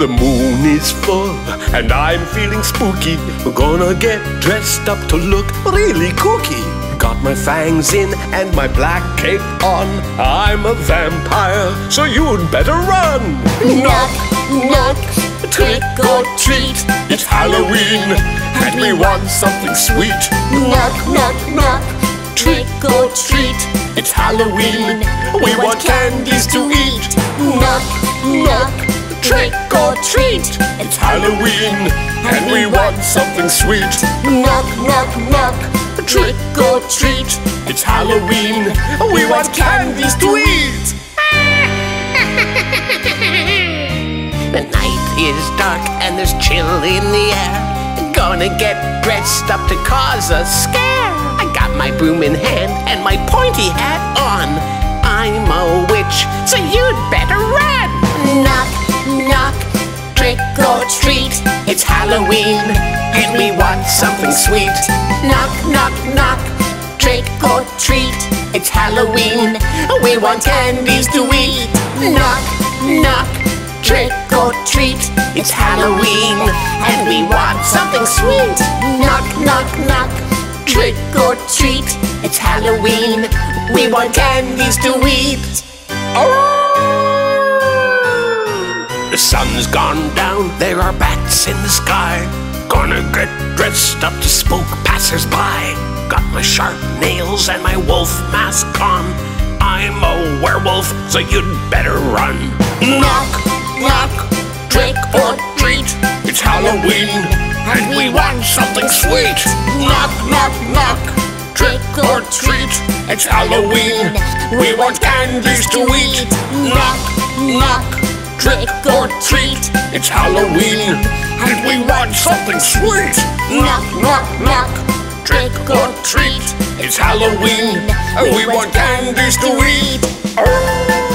The moon is full and I'm feeling spooky. Gonna get dressed up to look really kooky. Got my fangs in and my black cape on. I'm a vampire, so you'd better run. Knock, knock, trick or treat. It's Halloween and we want something sweet. Knock, knock, knock. Trick or treat, it's Halloween, we want candies to eat. Knock, knock, trick or treat, it's Halloween, and we want something sweet. Knock, knock, knock, trick or treat, it's Halloween, we want candies to eat. The night is dark and there's chill in the air. Gonna get dressed up to cause a scare. My broom in hand and my pointy hat on. I'm a witch, so you'd better run. Knock, knock, trick or treat. It's Halloween and we want something sweet. Knock, knock, knock, trick or treat. It's Halloween, we want candies to eat. Knock, knock, trick or treat. It's Halloween and we want something sweet. Knock, knock, knock. Trick or treat, it's Halloween, we want candies to eat. Oh! The sun's gone down, there are bats in the sky. Gonna get dressed up to spook passers-by. Got my sharp nails and my wolf mask on. I'm a werewolf, so you'd better run. Knock, knock, trick or treat, it's Halloween and we want something sweet. Knock, knock, knock, trick or treat, it's Halloween, we want candies to eat. Knock, knock, trick or treat, it's Halloween, and we want something sweet. Knock, knock, knock, trick or treat, it's Halloween, and we want candies to eat.